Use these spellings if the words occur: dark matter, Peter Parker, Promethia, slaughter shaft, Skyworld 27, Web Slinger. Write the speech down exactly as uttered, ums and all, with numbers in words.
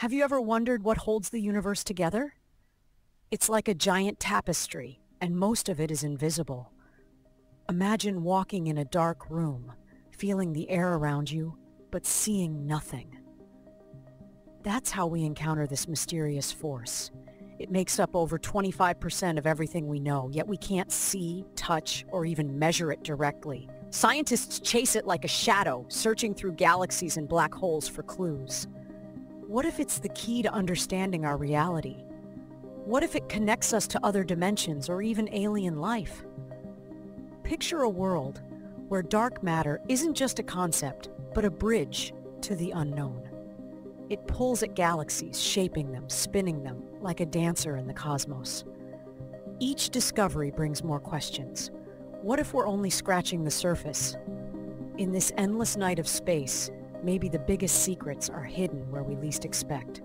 Have you ever wondered what holds the universe together? It's like a giant tapestry, and most of it is invisible. Imagine walking in a dark room, feeling the air around you, but seeing nothing. That's how we encounter this mysterious force. It makes up over twenty-five percent of everything we know, yet we can't see, touch, or even measure it directly. Scientists chase it like a shadow, searching through galaxies and black holes for clues. What if it's the key to understanding our reality? What if it connects us to other dimensions or even alien life? Picture a world where dark matter isn't just a concept, but a bridge to the unknown. It pulls at galaxies, shaping them, spinning them, like a dancer in the cosmos. Each discovery brings more questions. What if we're only scratching the surface? In this endless night of space, maybe the biggest secrets are hidden where we least expect.